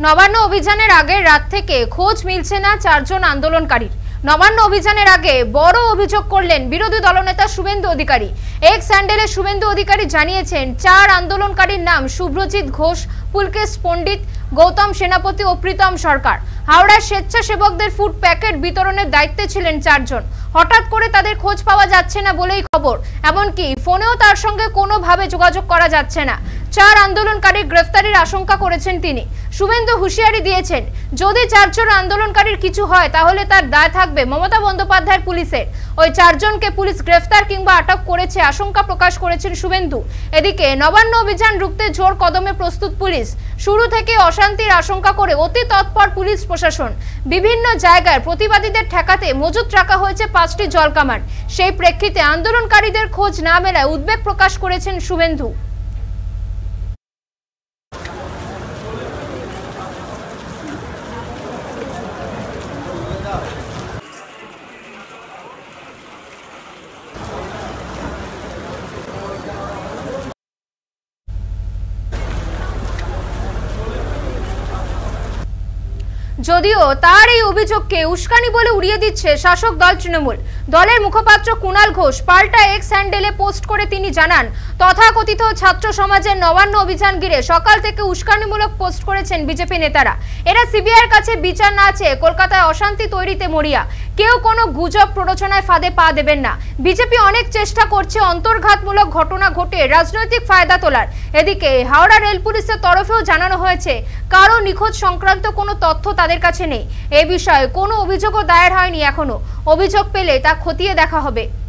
नवान्न अभियानेर आगे रात थेके खोज मिलছে না চারজন आंदोलनकारी। नवान्न अभियानेर आगे बड़ो अभियोग करलेन बिरोधी दलनेता शुभेंदु अधिकारी। एक सैंडले शुभेंदु अधिकारी जानिয়েছেন चार आंदोलनकारीर नाम शुभ्रजीत घोष, पुलकेश पंडित, गौतम सेनापति और प्रीतम सरकार। हावड़ा स्वेच्छासेवकदेर फूड पैकेट वितरणेर दायित्वे छिलेन चारजन। हठात् करे तादेर खोज पावा जाच्छे ना बोलेई खबर, एमनकि फोनेओ तार संगे कोनोभावे जोगाजोग करा जाच्छे ना। चार आंदोलनकारी ग्रेफतारेर आशंका करेछेन तिनि। शुभेंदु हुशियारी दिएछेन, यदि चारजन आंदोलनकारीर किछु हय ताहले तार दाय थाकबे ममता बंदोपाध्यायेर पुलिशेर। ओई चारजनके पुलिश ग्रेफतार किंबा आटक करेछे आशंका प्रकाश करेछेन शुभेंदु। एदिके नवान्न अभियान रुखते जोर कदमे प्रस्तुत पुलिश। शुरू थेके अशांतिर आशंका करे अति तत्पर पुलिश प्रशासन। विभिन्न जायगाय प्रतिबादीदेर ठेकाते मजबुत रखा हयेछे 5टी जल कमान। सेई प्रेक्षिते आंदोलनकारीदेर खोज ना मेलाय उद्वेग प्रकाश करेछेन शुभेंदु। যদিও তার এই অভিযোগকে উস্কানি বলে উড়িয়ে দিচ্ছে শাসক দল তৃণমূল। দলের মুখপাত্র কুণাল ঘোষ পাল্টা এক স্যান্ডেলে পোস্ট করে তিনি জানান, তথাকথিত ছাত্র সমাজের নবান্ন অভিযান ঘিরে সকাল থেকে উস্কানিমূলক পোস্ট করেছেন বিজেপি নেতারা। এরা সিবিআইয়ের কাছে বিচার না চেয়ে কলকাতায় অশান্তি তৈরিতে মরিয়া। কেউ কোনো গুজব প্ররোচনায় ফাঁদে পা দেবেন না। বিজেপি অনেক চেষ্টা করছে অন্তর্ঘাতমূলক ঘটনা ঘটে রাজনৈতিক ফায়দা তোলার। এদিকে হাওড়া রেল পুলিশের তরফেও জানানো হয়েছে কারো নিখোঁজ সংক্রান্ত কোনো তথ্য তাদের কাছে নেই। এই বিষয়ে কোনো অভিযোগও দায়ের হয়নি এখনো। অভিযোগ পেলে তা খতিয়ে দেখা হবে।